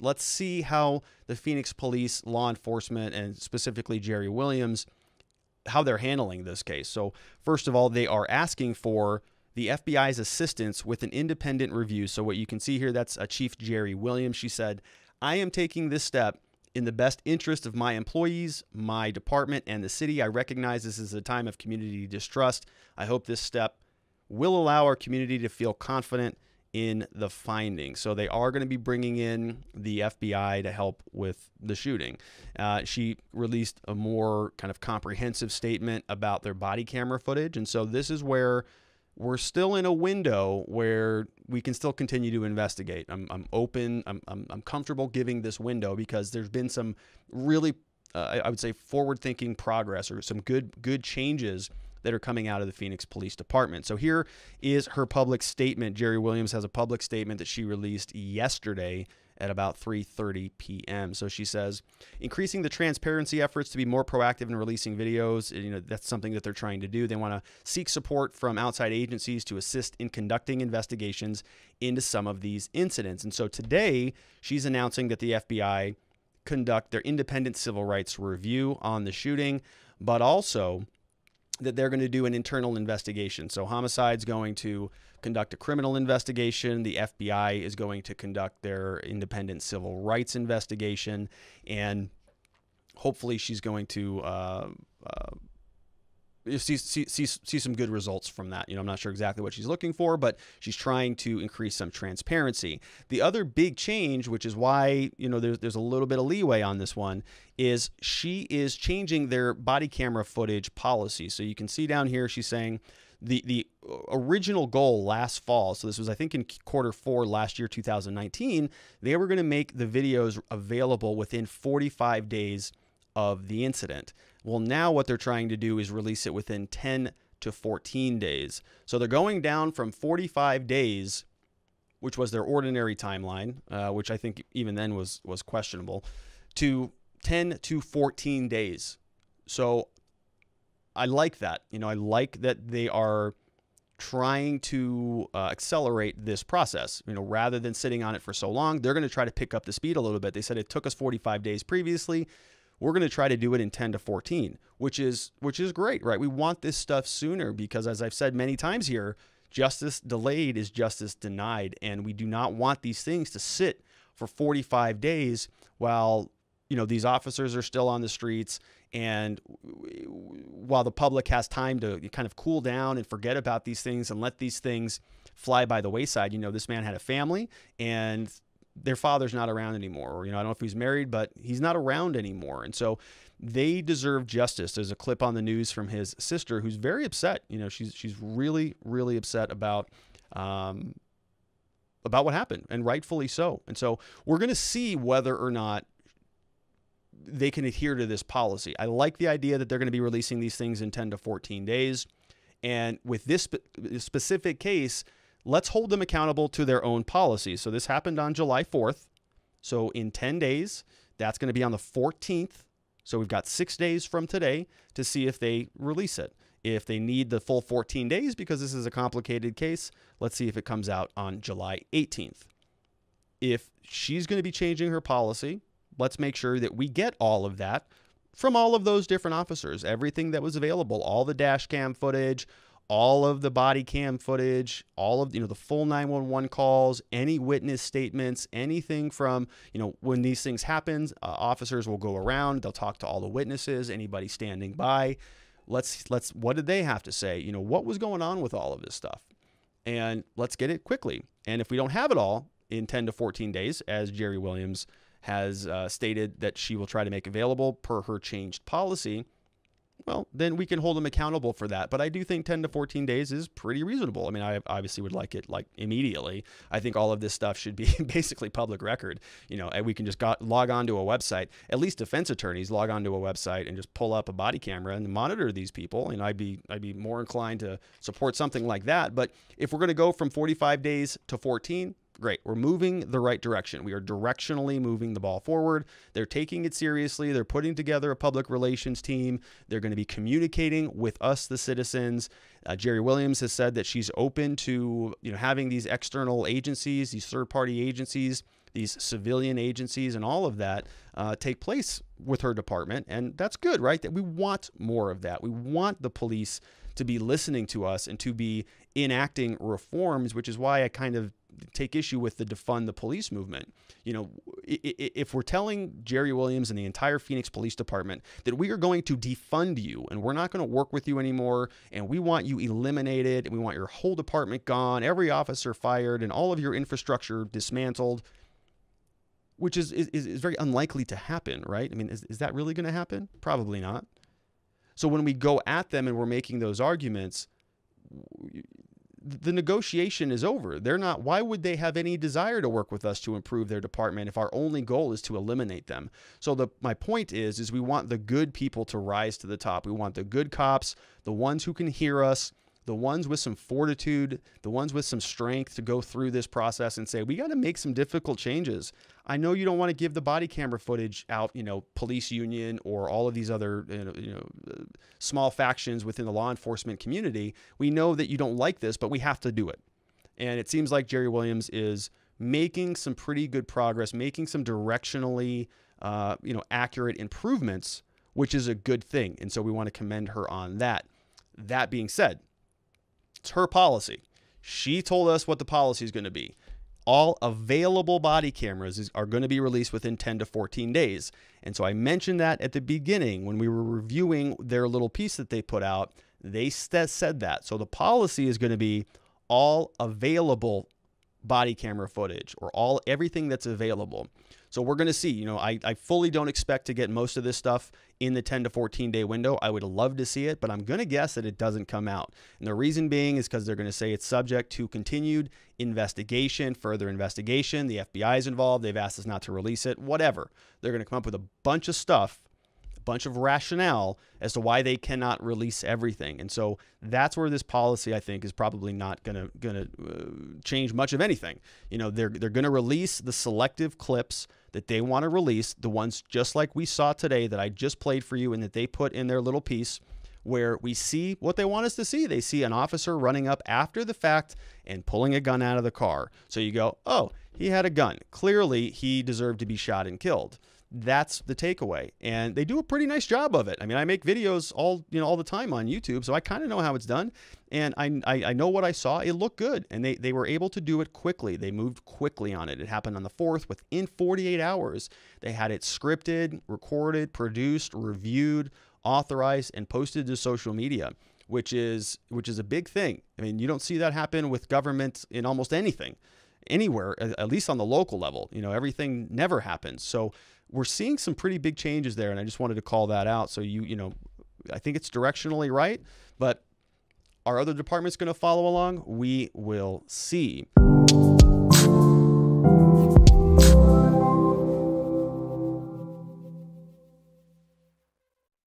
let's see how the Phoenix police, law enforcement, and specifically Jeri Williams, how they're handling this case. So first of all, they are asking for the FBI's assistance with an independent review. So what you can see here, that's Chief Jeri Williams. She said, "I am taking this step in the best interest of my employees, my department, and the city. I recognize this is a time of community distrust. I hope this step will allow our community to feel confident in the findings." So they are going to be bringing in the FBI to help with the shooting. She released a more kind of comprehensive statement about their body camera footage. And so this is where we're still in a window where we can still continue to investigate. I'm open. I'm comfortable giving this window because there's been some really, I would say, forward-thinking progress or some good changes that are coming out of the Phoenix Police Department. So here is her public statement. Jeri Williams has a public statement that she released yesterday at about 3:30 p.m. So she says, increasing the transparency efforts to be more proactive in releasing videos. You know, that's something that they're trying to do. They want to seek support from outside agencies to assist in conducting investigations into some of these incidents. And so today she's announcing that the FBI conduct their independent civil rights review on the shooting, but also that they're going to do an internal investigation. So homicide's going to conduct a criminal investigation. The FBI is going to conduct their independent civil rights investigation. And hopefully she's going to see some good results from that. You know, I'm not sure exactly what she's looking for, but she's trying to increase some transparency. The other big change, which is why, you know, there's a little bit of leeway on this one, is she is changing their body camera footage policy. So you can see down here, she's saying the original goal last fall, so this was, I think, in Q4 last year, 2019, they were going to make the videos available within 45 days of the incident. Well, now what they're trying to do is release it within 10 to 14 days. So they're going down from 45 days, which was their ordinary timeline, which I think even then was questionable, to 10 to 14 days. So I like that. You know, I like that they are trying to accelerate this process. You know, rather than sitting on it for so long, they're going to try to pick up the speed a little bit. They said it took us 45 days previously. We're going to try to do it in 10 to 14, which is great, right? We want this stuff sooner because, as I've said many times here, justice delayed is justice denied, and we do not want these things to sit for 45 days while, you know, these officers are still on the streets and while the public has time to kind of cool down and forget about these things and let these things fly by the wayside. You know, this man had a family and their father's not around anymore, or, you know, I don't know if he's married, but he's not around anymore. And so they deserve justice. There's a clip on the news from his sister who's very upset. You know, she's really, really upset about what happened, and rightfully so. And so we're going to see whether or not they can adhere to this policy. I like the idea that they're going to be releasing these things in 10 to 14 days. And with this specific case, let's hold them accountable to their own policies. So this happened on July 4th. So in 10 days, that's going to be on the 14th. So we've got 6 days from today to see if they release it. If they need the full 14 days, because this is a complicated case, let's see if it comes out on July 18th. If she's going to be changing her policy, let's make sure that we get all of that from all of those different officers, everything that was available, all the dash cam footage, all of the body cam footage, all of, you know, the full 911 calls, any witness statements, anything from, you know, when these things happen, officers will go around, they'll talk to all the witnesses, anybody standing by. Let's what did they have to say? You know, what was going on with all of this stuff? And let's get it quickly. And if we don't have it all in 10 to 14 days, as Jeri Williams has stated that she will try to make available per her changed policy, well, then we can hold them accountable for that. But I do think 10 to 14 days is pretty reasonable. I mean, I obviously would like it like immediately. I think all of this stuff should be basically public record. You know, and we can just log onto a website. At least defense attorneys log onto a website and just pull up a body camera and monitor these people. And I'd be more inclined to support something like that. But if we're going to go from 45 days to 14, great. We're moving the right direction. We are directionally moving the ball forward. They're taking it seriously. They're putting together a public relations team. They're going to be communicating with us, the citizens. Jeri Williams has said that she's open to, you know, having these external agencies, these third-party agencies these civilian agencies and all of that take place with her department. And that's good, right? That we want more of that. We want the police to be listening to us and to be enacting reforms, which is why I kind of take issue with the defund the police movement. You know, if we're telling Jeri Williams and the entire Phoenix Police Department that we are going to defund you and we're not going to work with you anymore and we want you eliminated and we want your whole department gone, every officer fired, and all of your infrastructure dismantled, which is very unlikely to happen, right? I mean, is that really going to happen? Probably not. So when we go at them and we're making those arguments, the negotiation is over. They're not, why would they have any desire to work with us to improve their department if our only goal is to eliminate them? So my point is we want the good people to rise to the top. We want the good cops, the ones who can hear us, the ones with some fortitude, the ones with some strength to go through this process and say, we got to make some difficult changes. I know you don't want to give the body camera footage out, you know, police union or all of these other, small factions within the law enforcement community. We know that you don't like this, but we have to do it. And it seems like Jeri Williams is making some pretty good progress, making some directionally, accurate improvements, which is a good thing. And so we want to commend her on that. That being said, it's her policy. She told us what the policy is going to be. All available body cameras are going to be released within 10 to 14 days. And so I mentioned that at the beginning when we were reviewing their little piece that they put out, they said that. So the policy is going to be all available body camera footage, or everything that's available. So we're going to see, I fully don't expect to get most of this stuff in the 10 to 14 day window. I would love to see it, but I'm going to guess that it doesn't come out. And the reason being is because they're going to say it's subject to continued investigation, further investigation. The FBI is involved. They've asked us not to release it, whatever. They're going to come up with a bunch of stuff, a bunch of rationale as to why they cannot release everything. And so that's where this policy, I think, is probably not going to change much of anything. You know, they're going to release the selective clips that they want to release, the ones just like we saw today that I just played for you and that they put in their little piece, where we see what they want us to see. They see an officer running up after the fact and pulling a gun out of the car. So you go, oh, he had a gun. Clearly, he deserved to be shot and killed. That's the takeaway. And they do a pretty nice job of it. I mean, I make videos all the time on YouTube, so I kind of know how it's done. And I know what I saw. It looked good. And they were able to do it quickly. They moved quickly on it. It happened on the 4th. Within 48 hours, they had it scripted, recorded, produced, reviewed, authorized, and posted to social media, which is a big thing. I mean, you don't see that happen with government in almost anything, anywhere, at least on the local level. You know, everything never happens. So we're seeing some pretty big changes there, and I just wanted to call that out. So I think it's directionally right, but are other departments going to follow along? We will see.